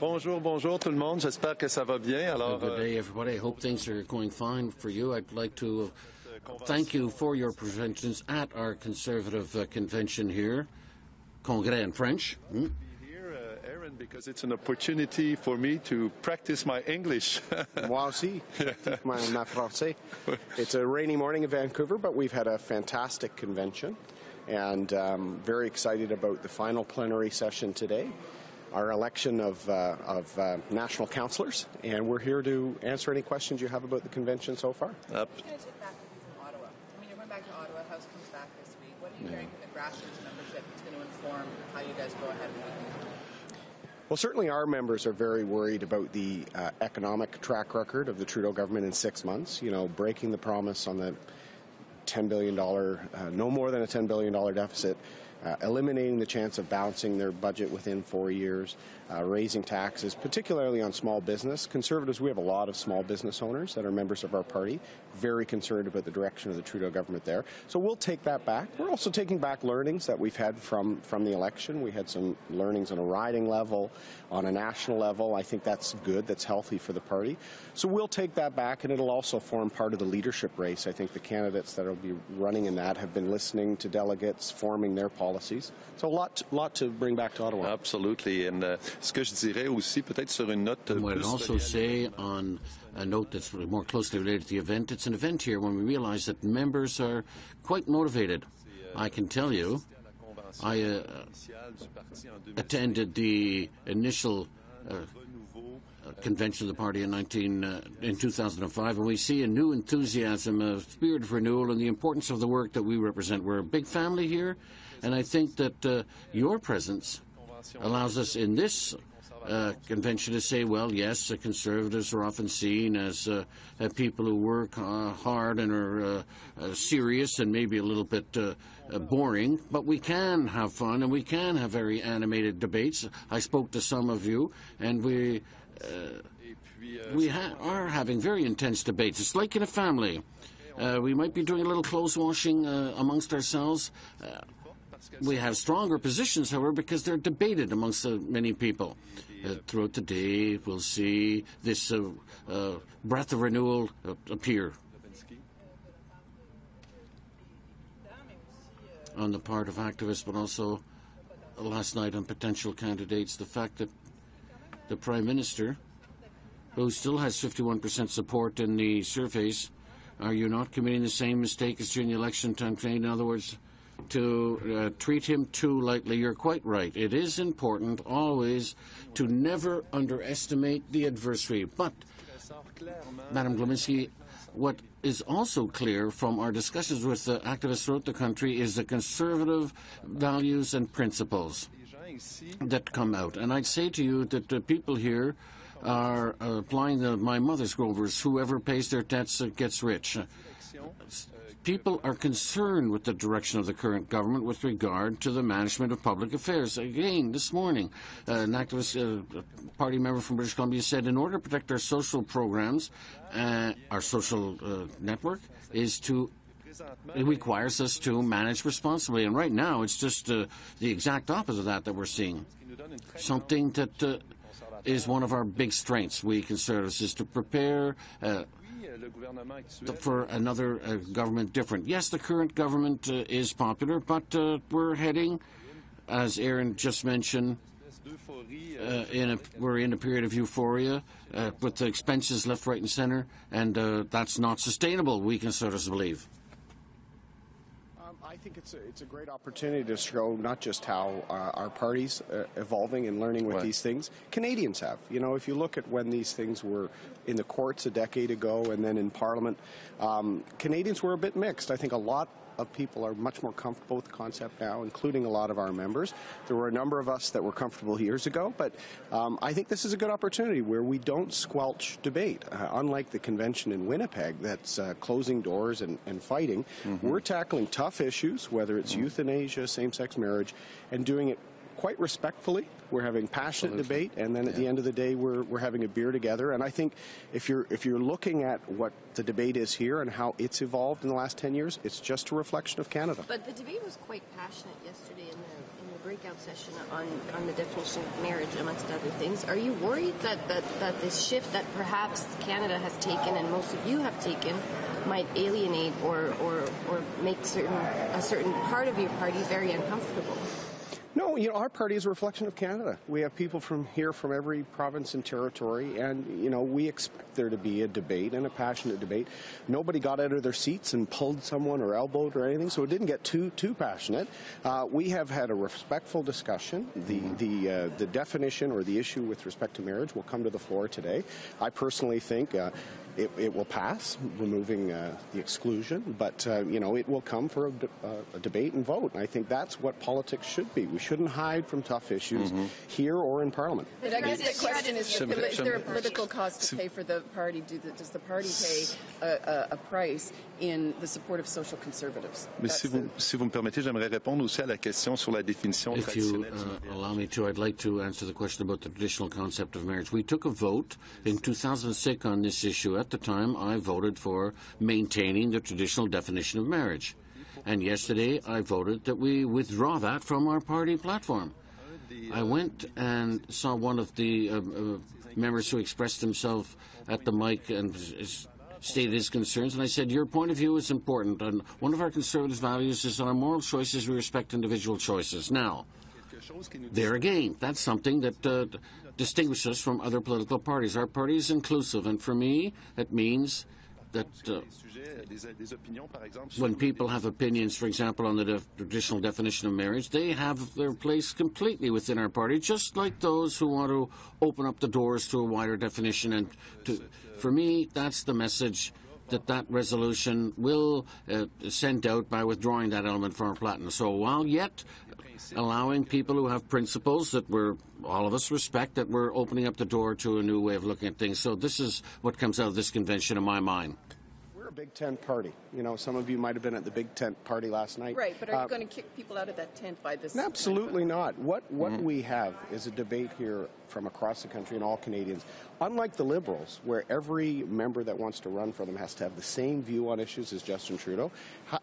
Bonjour, bonjour tout le monde. J'espère que ça va bien. Alors, good day, everybody. I hope things are going fine for you. I'd like to thank you for your presentations at our Conservative convention here, Congrès in French. Erin, because it's an opportunity for me to practice my English. Moi aussi, ma français. It's a rainy morning in Vancouver, but we've had a fantastic convention, and very excited about the final plenary session today, our election of national councillors, and we're here to answer any questions you have about the convention so far. Yep. Who's going to take back from Ottawa? I mean, you're going back to Ottawa. House comes back this week. What are you hearing from the grassroots membership that's going to inform how you guys go ahead with it? Well, certainly our members are very worried about the economic track record of the Trudeau government in 6 months, you know, breaking the promise on the $10 billion, no more than a $10 billion deficit, eliminating the chance of balancing their budget within 4 years, raising taxes, particularly on small business. Conservatives, we have a lot of small business owners that are members of our party, very concerned about the direction of the Trudeau government there. So we'll take that back. We're also taking back learnings that we've had from the election. We had some learnings on a riding level, on a national level. I think that's good, that's healthy for the party. So we'll take that back, and it'll also form part of the leadership race. I think the candidates that will be running in that have been listening to delegates, forming their policy. So a lot to bring back to Ottawa. Absolutely. And ce que je dirais aussi, peut-être sur une note. And what I'd also say on a note that's really more closely related to the event, it's an event here when we realize that members are quite motivated. I can tell you, I attended the initial convention of the party in 2005, and we see a new enthusiasm, a spirit of renewal, and the importance of the work that we represent. We're a big family here, and I think that your presence allows us in this convention to say, well, yes, Conservatives are often seen as people who work hard and are serious and maybe a little bit boring, but we can have fun and we can have very animated debates. I spoke to some of you, and we are having very intense debates. It's like in a family. We might be doing a little clothes washing amongst ourselves. We have stronger positions, however, because they're debated amongst many people. Throughout the day, we'll see this breath of renewal appear on the part of activists, but also last night on potential candidates. The fact that the Prime Minister, who still has 51% support in the surveys, are you not committing the same mistake as during the election time? In other words, to treat him too lightly. You're quite right. It is important always to never underestimate the adversary. But, Madam Glominski, what is also clear from our discussions with the activists throughout the country is the conservative values and principles that come out. And I'd say to you that the people here are applying my mother's Grover's, whoever pays their debts gets rich. People are concerned with the direction of the current government with regard to the management of public affairs. Again, this morning, an activist party member from British Columbia said, in order to protect our social programs, our social network is to it requires us to manage responsibly. And right now, it's just the exact opposite of that we're seeing. Something that is one of our big strengths, we Conservatives, is to prepare for another government different. Yes, the current government is popular, but we're heading, as Erin just mentioned, we're in a period of euphoria with the expenses left, right, and center, and that's not sustainable, we Conservatives believe. I think it's a great opportunity to show not just how our party's evolving and learning with these things. Canadians have. You know, if you look at when these things were in the courts a decade ago and then in Parliament, Canadians were a bit mixed. I think a lot of people are much more comfortable with the concept now, including a lot of our members. There were a number of us that were comfortable years ago, but I think this is a good opportunity where we don't squelch debate. Unlike the convention in Winnipeg that's closing doors and fighting, we're tackling tough issues, whether it's euthanasia, same-sex marriage, and doing it quite respectfully. We're having passionate debate, and then at the end of the day, we're having a beer together. And I think if you're looking at what the debate is here and how it's evolved in the last 10 years, it's just a reflection of Canada. But the debate was quite passionate yesterday in the break breakout session on the definition of marriage, amongst other things. Are you worried that this shift that perhaps Canada has taken and most of you have taken might alienate or make a certain part of your party very uncomfortable? No, our party is a reflection of Canada. We have people from here, from every province and territory, and, we expect there to be a debate and a passionate debate. Nobody got out of their seats and pulled someone or elbowed or anything, so it didn't get too passionate. We have had a respectful discussion. The definition or the issue with respect to marriage will come to the floor today. I personally think it will pass, removing the exclusion, but, it will come for a debate and vote. And I think that's what politics should be. We shouldn't hide from tough issues here or in Parliament. But I guess the question is there a political cost to pay for the party? Does the party pay a price in the support of social conservatives? If you allow me to, I'd like to answer the question about the traditional concept of marriage. We took a vote in 2006 on this issue. At the time, I voted for maintaining the traditional definition of marriage. And yesterday, I voted that we withdraw that from our party platform. I went and saw one of the members who expressed himself at the mic and stated his concerns, and I said, your point of view is important, and one of our conservative values is our moral choices, we respect individual choices. Now, there again, that's something that distinguishes us from other political parties. Our party is inclusive, and for me, that means that when people have opinions, for example, on the traditional definition of marriage, they have their place completely within our party, just like those who want to open up the doors to a wider definition. And for me, that's the message that resolution will send out by withdrawing that element from our platform. So while yet allowing people who have principles that all of us respect, that we're opening up the door to a new way of looking at things. So this is what comes out of this convention in my mind. We're a Big Tent party. Some of you might have been at the Big Tent party last night. Right, but are you going to kick people out of that tent by this? Absolutely not. What we have is a debate here from across the country and all Canadians. Unlike the Liberals, where every member that wants to run for them has to have the same view on issues as Justin Trudeau,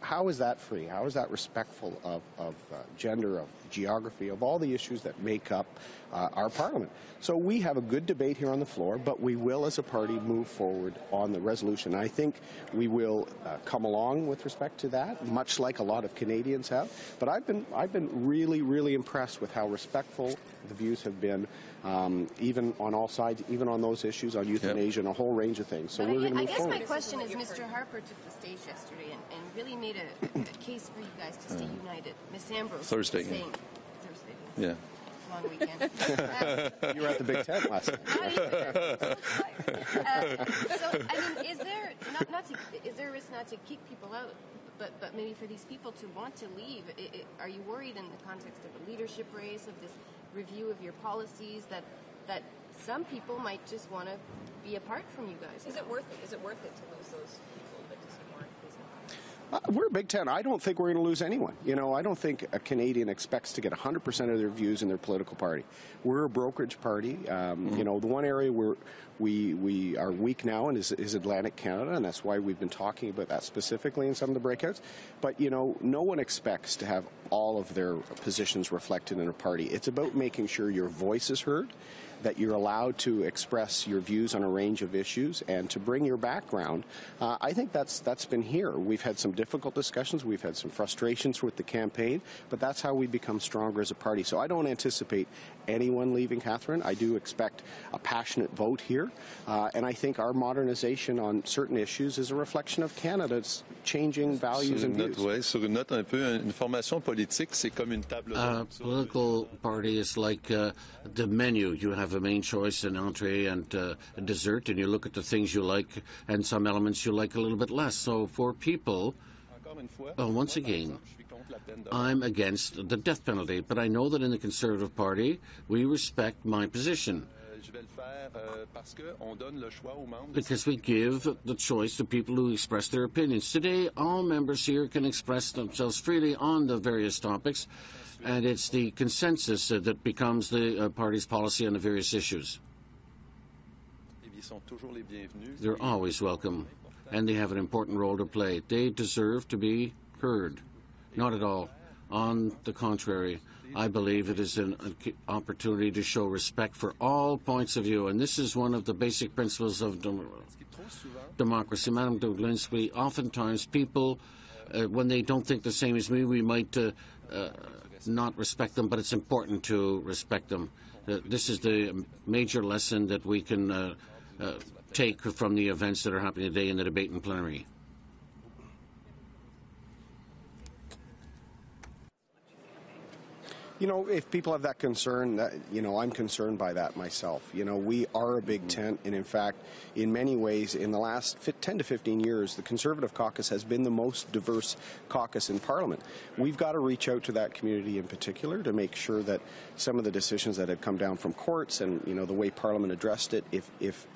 how is that free? How is that respectful of gender, of geography, of all the issues that make up our Parliament? So we have a good debate here on the floor, but we will, as a party, move forward on the resolution. I think we will come along with respect to that, much like a lot of Canadians have. But I've been really, really impressed with how respectful the views have been, even on all sides, even on those issues, on euthanasia and a whole range of things. So we're going to move forward. I guess my question is, Mr. Harper took the stage yesterday and really made a case for you guys to stay united. Ms. Ambrose was saying Thursday. Yeah. Long weekend. You were at the Big Tent last night. Is there a risk not to kick people out? But maybe for these people to want to leave, are you worried in the context of a leadership race, of this review of your policies, that some people might just want to be apart from you guys? Is it worth it? Is it worth it to lose those people that disagree? We're a Big Tent. I don't think we're going to lose anyone. I don't think a Canadian expects to get 100% of their views in their political party. We're a brokerage party. The one area where we are weak now is Atlantic Canada, and that's why we've been talking about that specifically in some of the breakouts. But, no one expects to have all of their positions reflected in a party. It's about making sure your voice is heard, that you're allowed to express your views on a range of issues and to bring your background. I think that's been here. We've had some difficult discussions. We've had some frustrations with the campaign, but that's how we become stronger as a party. So I don't anticipate anyone leaving, Catherine. I do expect a passionate vote here. And I think our modernization on certain issues is a reflection of Canada's changing values and views. A political party is like the menu. You have a main choice, an entree, and a dessert, and you look at the things you like and some elements you like a little bit less. So for people, once again, I'm against the death penalty, but I know that in the Conservative Party, we respect my position. Because we give the choice to people who express their opinions. Today, all members here can express themselves freely on the various topics, and it's the consensus that becomes the party's policy on the various issues. They're always welcome, and they have an important role to play. They deserve to be heard. Not at all On the contrary, I believe it is an opportunity to show respect for all points of view, and this is one of the basic principles of democracy. Madam Glominski, oftentimes people, when they don't think the same as me, we might not respect them, but it's important to respect them. This is the major lesson that we can take from the events that are happening today in the debate in plenary. You know, if people have that concern, you know, I'm concerned by that myself. You know, we are a big tent, and in fact, in many ways, in the last 10 to 15 years, the Conservative caucus has been the most diverse caucus in Parliament. We've got to reach out to that community in particular to make sure that some of the decisions that had come down from courts and, you know, the way Parliament addressed it, if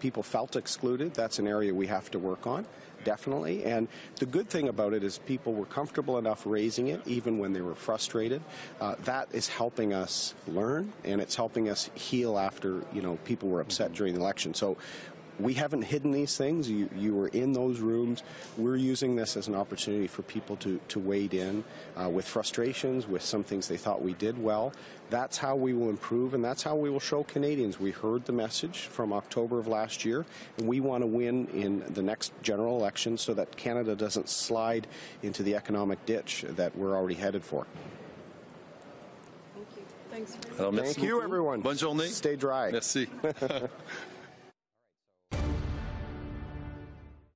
people felt excluded, that's an area we have to work on. Definitely. And the good thing about it is people were comfortable enough raising it, even when they were frustrated. That is helping us learn, and it's helping us heal after, you know, people were upset during the election. So we haven't hidden these things. You were in those rooms. We're using this as an opportunity for people to wade in with frustrations, with some things they thought we did well. That's how we will improve, and that's how we will show Canadians. We heard the message from October of last year, and we want to win in the next general election so that Canada doesn't slide into the economic ditch that we're already headed for. Thank you. Thanks. Thank you, everyone. Bonne journée. Stay dry. Merci.